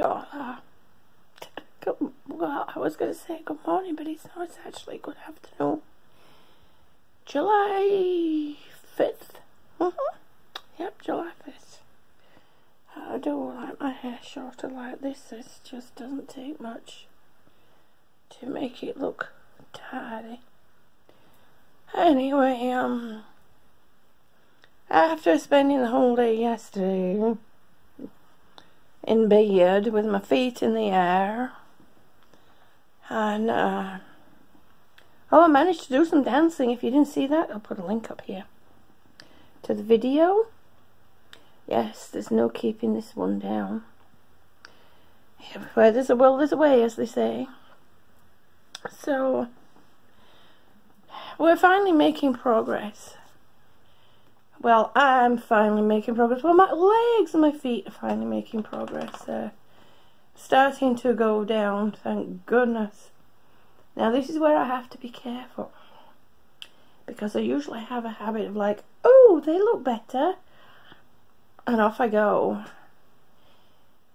Hey all, I was going to say good morning, but it's not, it's actually good afternoon. July 5th, yep, July 5th. I do like my hair shorter like this. This just doesn't take much to make it look tidy. Anyway, after spending the whole day yesterday in bed with my feet in the air, and oh, I managed to do some dancing. If you didn't see that, I'll put a link up here to the video. Yes, there's no keeping this one down. Where there's a will, there's a way, as they say. So we're finally making progress. Well, I'm finally making progress. Well, my legs and my feet are finally making progress. They're starting to go down, thank goodness. Now, this is where I have to be careful, because I usually have a habit of like, oh, they look better, and off I go.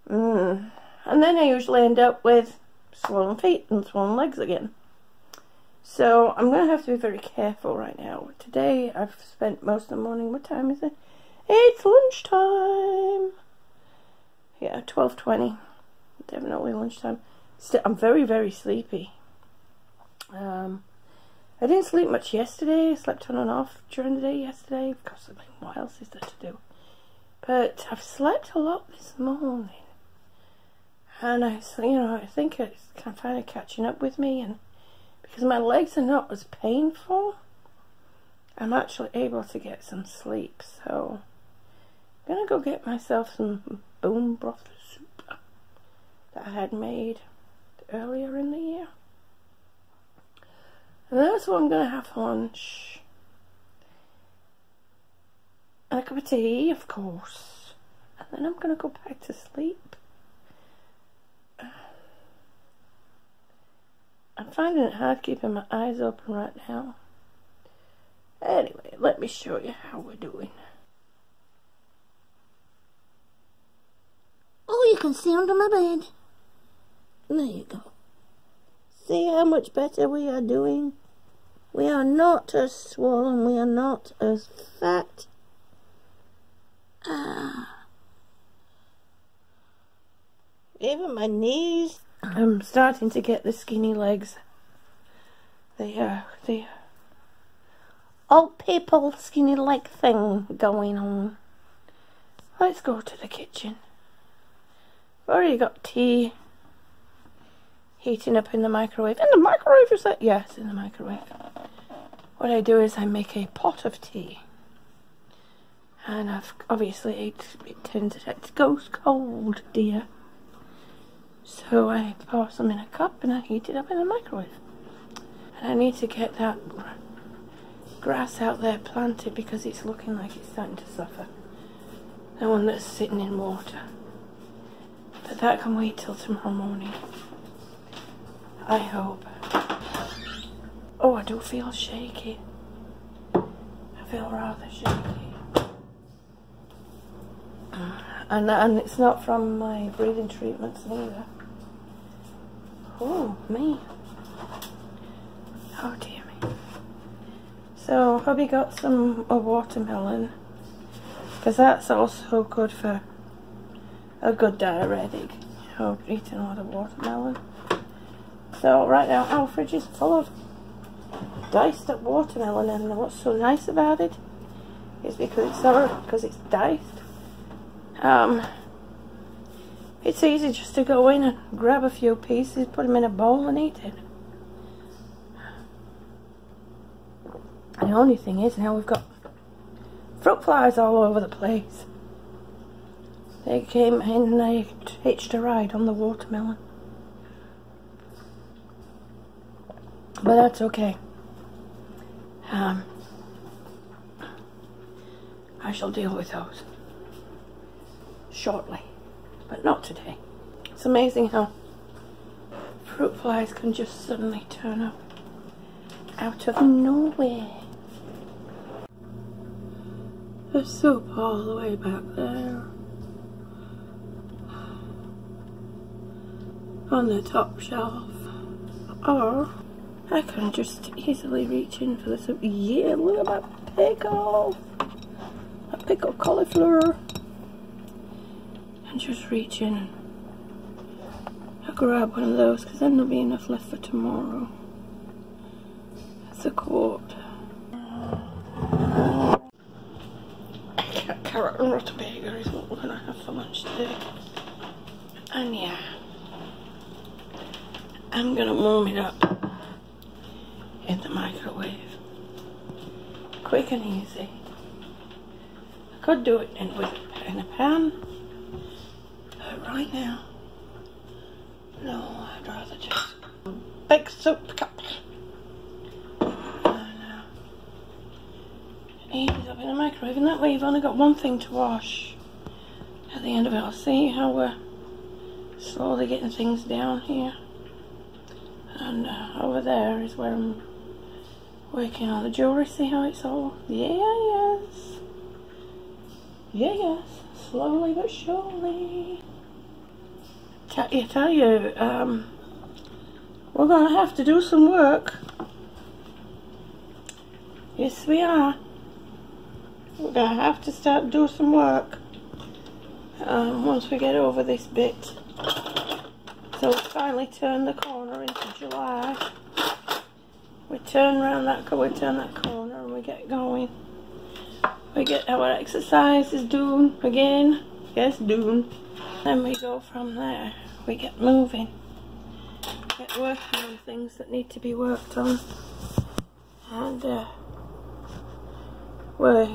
And then I usually end up with swollen feet and swollen legs again. So I'm going to have to be very careful right now. Today I've spent most of the morning, what time is it? It's lunchtime! Yeah, 12:20. Definitely lunchtime. Still, I'm very, very sleepy. I didn't sleep much yesterday. I slept on and off during the day yesterday. Of course, I mean, what else is there to do? But I've slept a lot this morning. And I, you know, I think it's kind of finally catching up with me, and because my legs are not as painful, I'm actually able to get some sleep. So I'm going to go get myself some bone broth soup that I had made earlier in the year. And that's what I'm going to have for lunch. And a cup of tea, of course. And then I'm going to go back to sleep. I'm finding it hard keeping my eyes open right now. Anyway, let me show you how we're doing. Oh, you can see under my bed. There you go. See how much better we are doing? We are not as swollen. We are not as fat. Even my knees. I'm starting to get the skinny legs. The old people skinny leg thing going on. Let's go to the kitchen. I've already got tea heating up in the microwave. In the microwave, is that? Yes, in the microwave. What I do is I make a pot of tea. And I've obviously, it turns out it goes cold, dear. So I pour some in a cup and I heat it up in the microwave. And I need to get that grass out there planted, because it's looking like it's starting to suffer. The one that's sitting in water. But that can wait till tomorrow morning, I hope. Oh, I do feel shaky. I feel rather shaky. And it's not from my breathing treatments either. Oh, me. Oh, dear me. So, hubby got some watermelon, because that's also good for a good diuretic. Oh, eating a lot of watermelon. So, right now, our fridge is full of diced up watermelon, and what's so nice about it is because it's diced. It's easy just to go in and grab a few pieces, put them in a bowl and eat it. And the only thing is, now we've got fruit flies all over the place. They came in and they hitched a ride on the watermelon. But that's okay. I shall deal with those shortly, but not today. It's amazing how fruit flies can just suddenly turn up out of nowhere. There's soup all the way back there. on the top shelf, or I can just easily reach in for this. Yeah, look at that pickle! A pickled cauliflower. And just reach in and I grab one of those, because then there'll be enough left for tomorrow. It's a quart. Carrot and rutabaga is what we're going to have for lunch today. And yeah, I'm going to warm it up in the microwave. Quick and easy. I could do it in a pan, but right now, no, I'd rather just big soup cup. Heat it up in the microwave, and that way you've only got one thing to wash at the end of it. I'll see how we're slowly getting things down here, and over there is where I'm working on the jewellery. See how it's all, yes, slowly but surely. I tell you, we're going to have to do some work. Yes we are. We're going to have to start doing some work once we get over this bit. So we finally turn the corner into July. We turn that corner and we get going. We get our exercises doing again. Yes, doing. Then we go from there. We get moving. Get working on things that need to be worked on. And we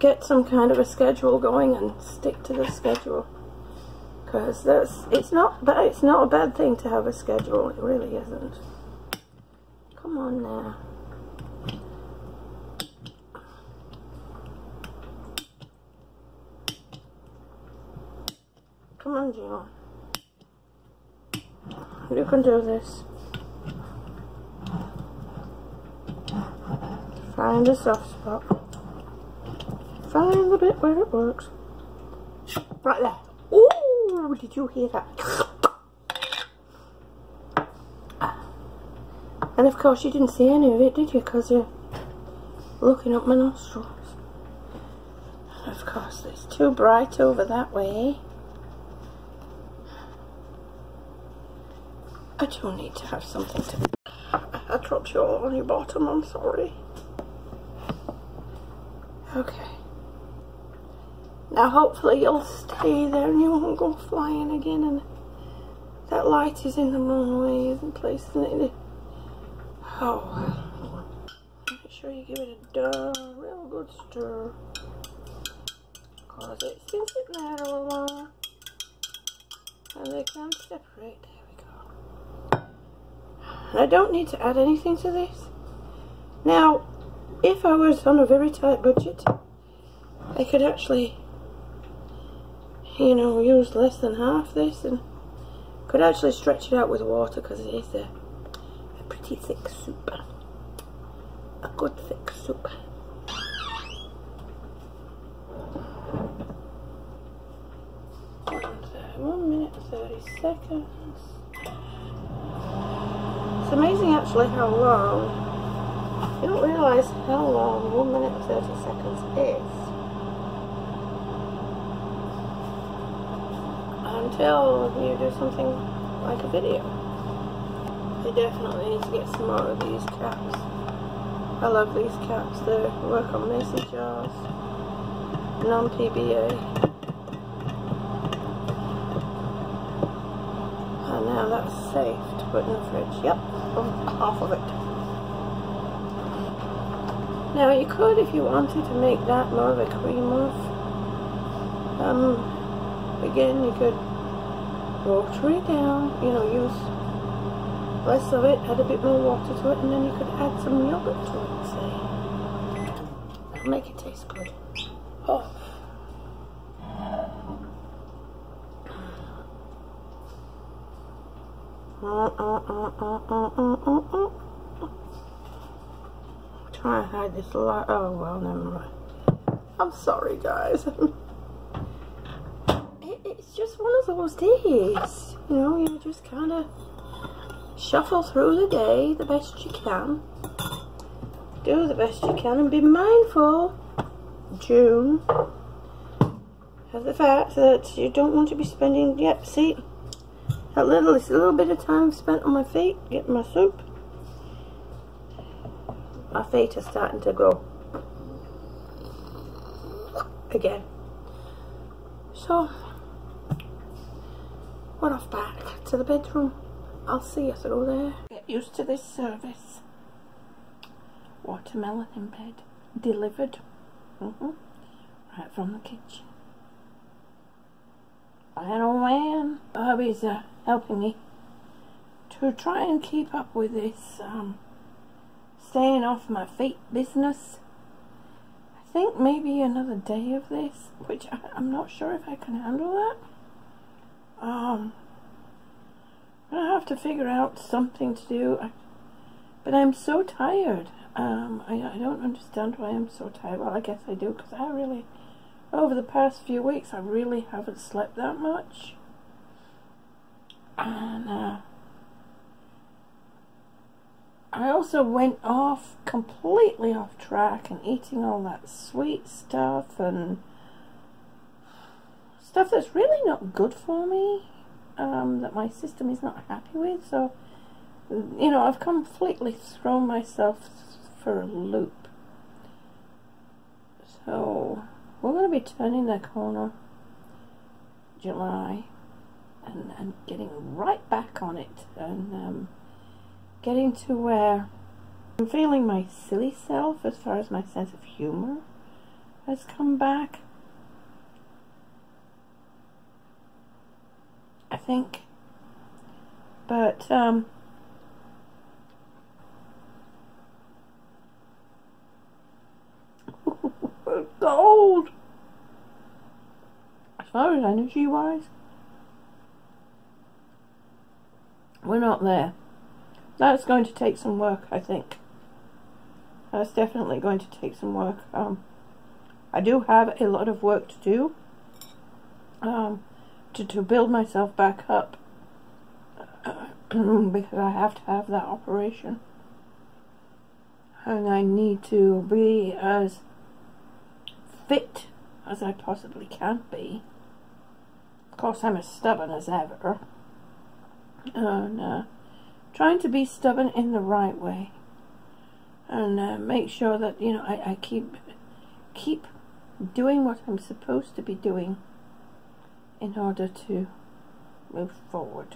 get some kind of a schedule going and stick to the schedule, because it's not a bad thing to have a schedule. It really isn't. Come on now. Come on, John. You can do this. Find a soft spot. Find the bit where it works. Right there. Ooh, did you hear that? And of course you didn't see any of it, did you? Because you're looking up my nostrils. And of course it's too bright over that way. I do need to have something to... I dropped you all on your bottom, I'm sorry. Okay. Now hopefully you'll stay there and you won't go flying again, and that light is in the wrong way, isn't place, isn't it? Oh. Make sure you give it a real good stir. Because it's been sitting there all along. And they can separate. There we go. I don't need to add anything to this. Now, if I was on a very tight budget, I could actually, you know, use less than half this and could actually stretch it out with water, because it is a pretty thick soup. A good thick soup. And, 1 minute 30 seconds. It's amazing actually how long. You don't realise how long 1 minute 30 seconds is until you do something like a video. You definitely need to get some more of these caps. I love these caps. They work on mason jars, non-PBA. And now that's safe to put in the fridge. Yep, half of it. Now you could, if you wanted, to make that more of a cream of. Again, you could water it down, you know, use less of it, add a bit more water to it, and then you could add some yogurt to it, say. That'll make it taste good. Oh. Try and hide this light. Oh well, never mind. I'm sorry, guys. it it's just one of those days, you know, you just kind of shuffle through the day the best you can, do the best you can, and be mindful, June, of the fact that you don't want to be spending, yep, see, it's a little bit of time spent on my feet, getting my soup. My feet are starting to go again. So, we're off back to the bedroom. I'll see you through there. Get used to this service. Watermelon in bed. Delivered. Right from the kitchen. I know I am. Barbie's helping me to try and keep up with this staying off my feet business. I think maybe another day of this, which I'm not sure if I can handle that. I have to figure out something to do, but I'm so tired. I don't understand why I'm so tired. Well, I guess I do, because I really, over the past few weeks, I really haven't slept that much, and I also went off, completely off track, and eating all that sweet stuff, and stuff that's really not good for me, that my system is not happy with. So, you know, I've completely thrown myself for a loop. So, we're going to be turning the corner July, and getting right back on it, and getting to where I'm feeling my silly self as far as my sense of humour has come back. I think. But, cold! As far as energy-wise, we're not there. That's going to take some work, I think. That's definitely going to take some work. I do have a lot of work to do to build myself back up, because I have to have that operation, and I need to be as fit as I possibly can be. Of course, I'm as stubborn as ever, and trying to be stubborn in the right way, and make sure that, you know, I keep doing what I'm supposed to be doing in order to move forward.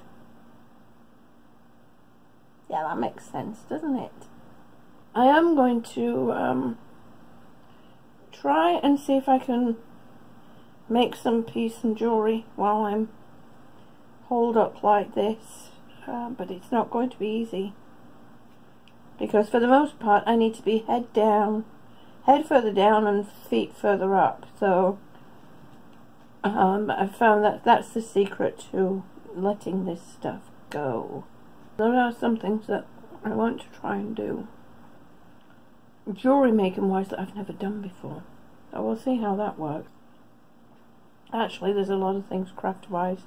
Yeah, that makes sense, doesn't it? I am going to try and see if I can make some peace and jewelry while I'm holed up like this. But it's not going to be easy, because for the most part I need to be head down, head further down and feet further up. So I found that that's the secret to letting this stuff go. There are some things that I want to try and do jewelry making wise that I've never done before, so we'll see how that works. Actually, there's a lot of things craft wise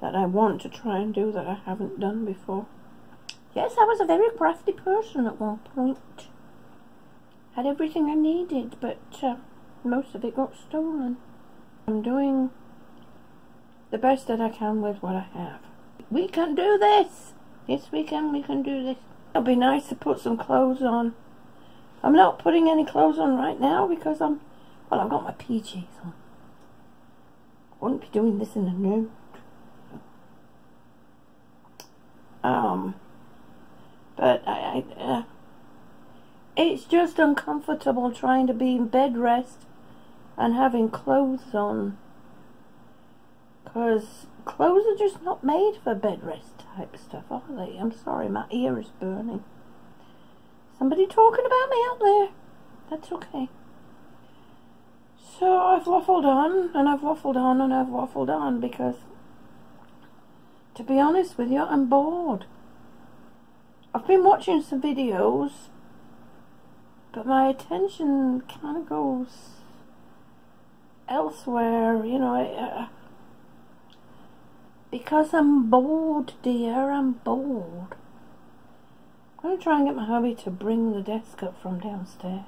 that I want to try and do that I haven't done before. Yes, I was a very crafty person at one point. Had everything I needed, but most of it got stolen. I'm doing the best that I can with what I have. We can do this! Yes, we can do this. It'll be nice to put some clothes on. I'm not putting any clothes on right now because I'm, well, I've got my PJs on. Wouldn't be doing this in the nude. But I it's just uncomfortable trying to be in bed rest and having clothes on, because clothes are just not made for bed rest type stuff, are they? I'm sorry, my ear is burning. Somebody talking about me out there. That's okay. So I've waffled on, and I've waffled on, and I've waffled on, because to be honest with you, I'm bored. I've been watching some videos, but my attention kind of goes elsewhere, you know. Because I'm bored, dear, I'm bored. I'm going to try and get my hubby to bring the desk up from downstairs.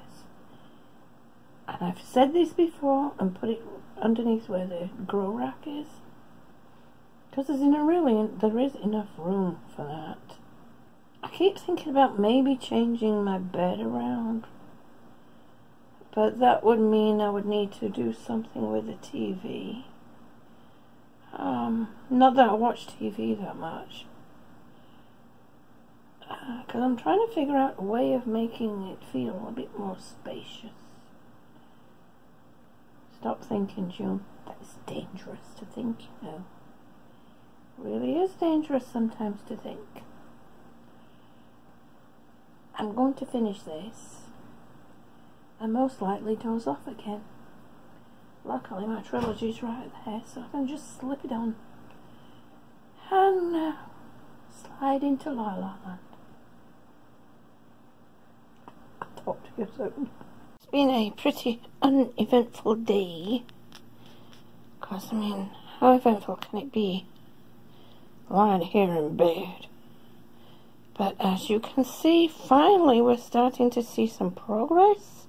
And I've said this before, and put it underneath where the grow rack is. Because there is enough room for that. I keep thinking about maybe changing my bed around. But that would mean I would need to do something with the TV. Not that I watch TV that much. Because I'm trying to figure out a way of making it feel a bit more spacious. Stop thinking, June. That's dangerous to think, you know. Really is dangerous sometimes to think. I'm going to finish this. I most likely doze off again. Luckily my Trilogy's right there, so I can just slip it on and slide into La La Land. I'll talk to you soon. It's been a pretty uneventful day, because I mean, how eventful can it be lying here in bed? But as you can see, finally we're starting to see some progress.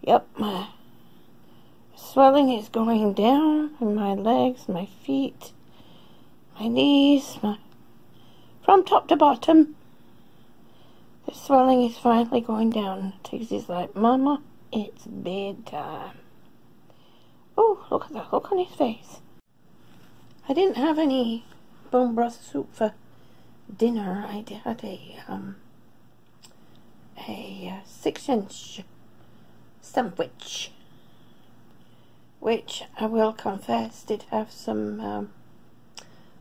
Yep, my swelling is going down in my legs, my feet, my knees, from top to bottom. The swelling is finally going down. Tixie's like, Mama, it's bedtime. Oh, look at that look on his face. I didn't have any bone broth soup for dinner. I had a 6-inch sandwich, which I will confess did have some,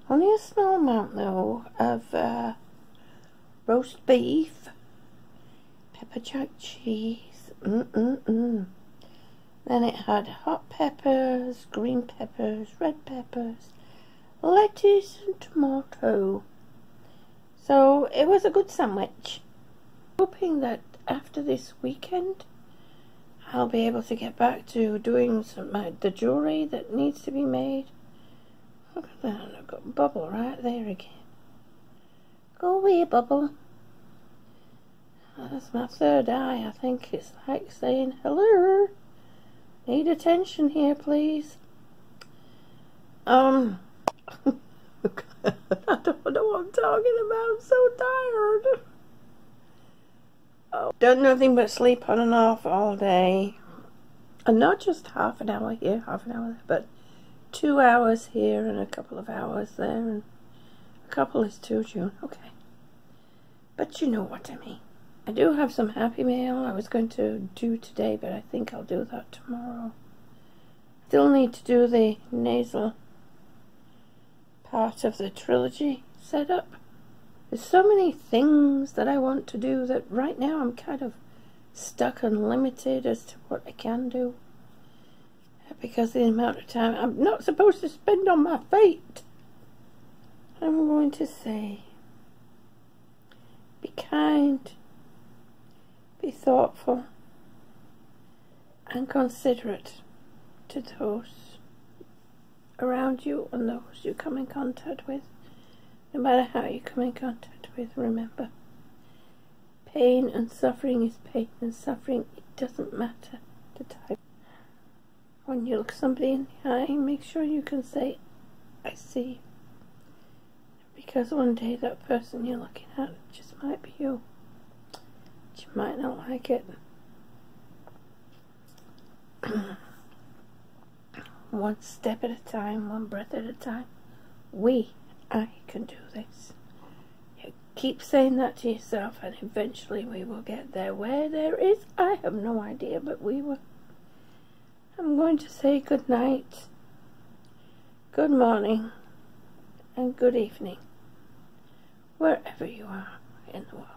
only a small amount though, of roast beef, pepper jack cheese, Then it had hot peppers, green peppers, red peppers, lettuce and tomato. So it was a good sandwich. Hoping that after this weekend I'll be able to get back to doing the jewellery that needs to be made. Look at that, I've got a bubble right there again. Go away, bubble. That's my third eye, I think. It's like saying, hello, need attention here, please. I don't know what I'm talking about, I'm so tired. Oh, done nothing but sleep on and off all day. And not just half an hour here, half an hour there, but 2 hours here and a couple of hours there. And a couple is 2, June, okay. But you know what I mean. I do have some Happy Meal I was going to do today, but I think I'll do that tomorrow. Still need to do the nasal part of the Trilogy setup. There's so many things that I want to do that right now I'm kind of stuck and limited as to what I can do. Because the amount of time I'm not supposed to spend on my fate. I'm going to say, be kind, be thoughtful, and considerate to those around you and those you come in contact with. No matter how you come in contact with, remember, pain and suffering is pain and suffering. It doesn't matter the time. When you look somebody in the eye, make sure you can say, I see. Because one day that person you're looking at just might be you. But you might not like it. One step at a time, one breath at a time. I can do this. You keep saying that to yourself and eventually we will get there. Where there is, I have no idea, but we will. I'm going to say good night, good morning, and good evening, wherever you are in the world.